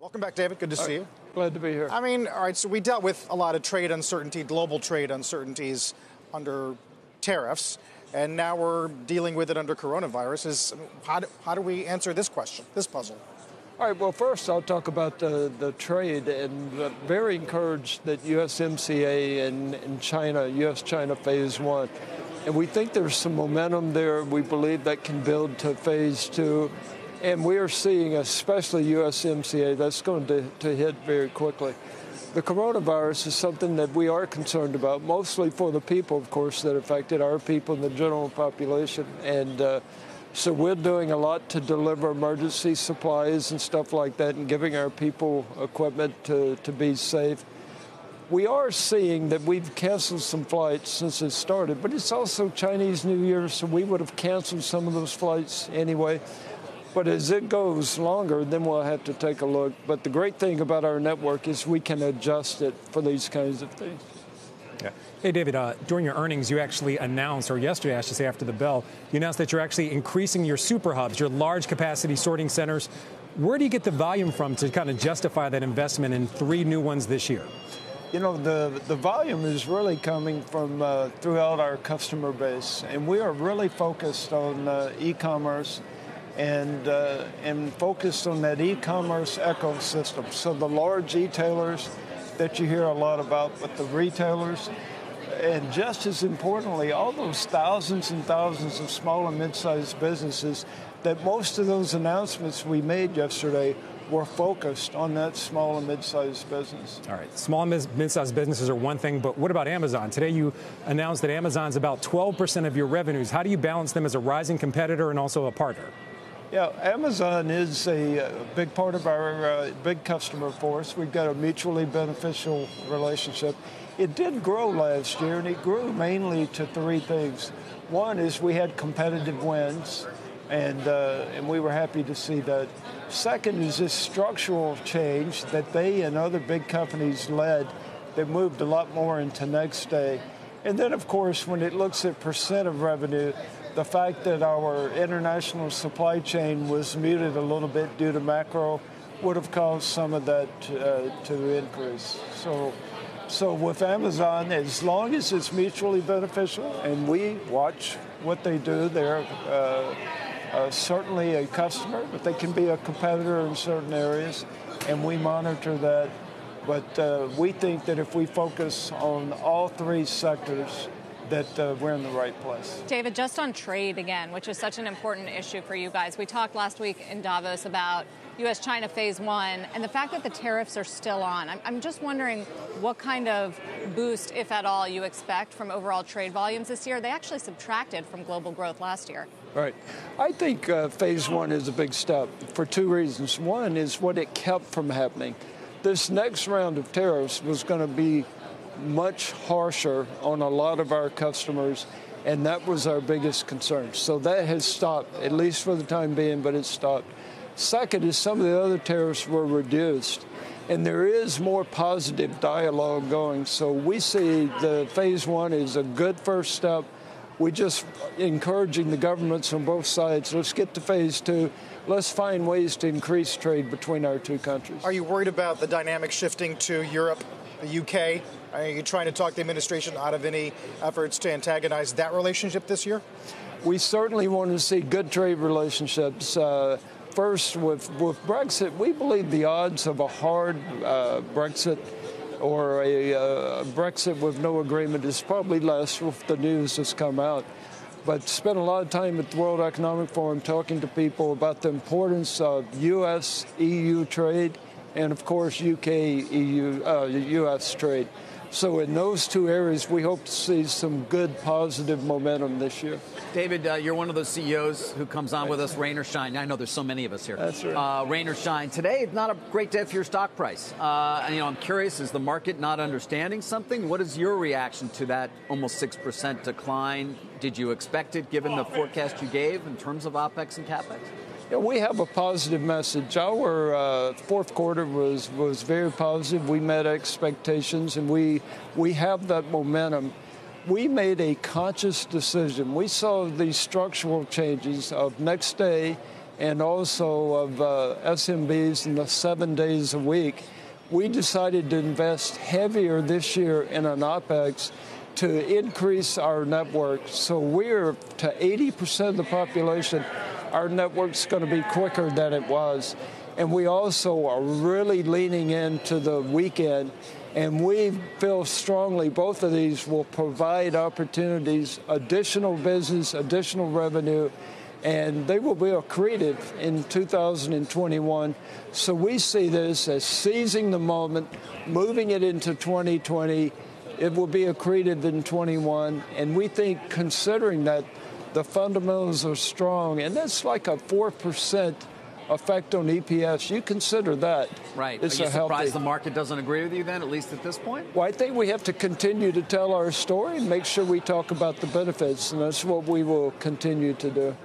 Welcome back, David. Good to see you. Glad to be here. I mean, all right, so we dealt with a lot of trade uncertainty, global trade uncertainties under tariffs, and now we're dealing with it under coronavirus. How do we answer this question, this puzzle? All right, well, first I'll talk about the trade, and very encouraged that USMCA and China, US-China Phase 1. And we think there's some momentum there. We believe that can build to Phase 2. And we are seeing, especially USMCA, that's going to hit very quickly. The coronavirus is something that we are concerned about, mostly for the people, of course, that affected our people and the general population. And so we're doing a lot to deliver emergency supplies and stuff like that and giving our people equipment to be safe. We are seeing that we've canceled some flights since it started, but it's also Chinese New Year, so we would have canceled some of those flights anyway. But as it goes longer, then we'll have to take a look. But the great thing about our network is we can adjust it for these kinds of things. Yeah. Hey, David, during your earnings, you actually announced, or yesterday, I should say, after the bell, you announced that you're actually increasing your super hubs, your large capacity sorting centers. Where do you get the volume from to kind of justify that investment in 3 new ones this year? You know, the volume is really coming from throughout our customer base. And we are really focused on e-commerce. And focused on that e-commerce ecosystem. So the large e-tailers that you hear a lot about, but the retailers, and just as importantly, all those thousands and thousands of small and mid-sized businesses that most of those announcements we made yesterday were focused on that small and mid-sized business. All right, small and mid-sized businesses are one thing, but what about Amazon? Today you announced that Amazon's about 12% of your revenues. How do you balance them as a rising competitor and also a partner? Yeah, Amazon is a big part of our big customer for us. We've got a mutually beneficial relationship. It did grow last year, and it grew mainly to 3 things. One is we had competitive wins, and we were happy to see that. Second is this structural change that they and other big companies led that moved a lot more into next day. And then, of course, when it looks at percent of revenue, the fact that our international supply chain was muted a little bit due to macro would have caused some of that to increase. So with Amazon, as long as it's mutually beneficial and we watch what they do, they're certainly a customer, but they can be a competitor in certain areas, and we monitor that. But we think that if we focus on all 3 sectors, that we're in the right place. David, just on trade again, which is such an important issue for you guys. We talked last week in Davos about US-China Phase 1 and the fact that the tariffs are still on. I'm just wondering what kind of boost, if at all, you expect from overall trade volumes this year. They actually subtracted from global growth last year. Right. I think Phase 1 is a big step for 2 reasons. One is what it kept from happening. This next round of tariffs was going to be much harsher on a lot of our customers, and that was our biggest concern. So that has stopped, at least for the time being, but it's stopped. Second is some of the other tariffs were reduced, and there is more positive dialogue going. So we see the Phase 1 is a good first step. We're just encouraging the governments on both sides, let's get to Phase 2. Let's find ways to increase trade between our 2 countries. Are you worried about the dynamic shifting to Europe, the U.K.? Are you trying to talk the administration out of any efforts to antagonize that relationship this year? We certainly want to see good trade relationships. First, with Brexit, we believe the odds of a hard Brexit or a Brexit with no agreement is probably less with the news that's come out. But spent a lot of time at the World Economic Forum talking to people about the importance of U.S.-EU trade and, of course, U.K.-U.S. trade. So in those 2 areas, we hope to see some good, positive momentum this year. David, you're one of those CEOs who comes on with us, rain or shine. I know there's so many of us here. That's right. Rain or shine. Today, it's not a great day for your stock price. And, you know, I'm curious, is the market not understanding something? What is your reaction to that almost 6% decline? Did you expect it, given the forecast you gave in terms of OPEX and CAPEX? Yeah, we have a positive message. Our fourth quarter was very positive. We met expectations, and we have that momentum. We made a conscious decision. We saw these structural changes of next day and also of SMBs in the 7 days a week, we decided to invest heavier this year in an OPEX to increase our network. So we're to 80% of the population, our network's going to be quicker than it was. And we also are really leaning into the weekend. And we feel strongly both of these will provide opportunities, additional business, additional revenue, and they will be accretive in 2021. So we see this as seizing the moment, moving it into 2020. It will be accretive in 21. And we think, considering that the fundamentals are strong, and that's like a 4% effect on EPS, you consider that. Right. Are you surprised the market doesn't agree with you then, at least at this point? Well, I think we have to continue to tell our story and make sure we talk about the benefits, and that's what we will continue to do.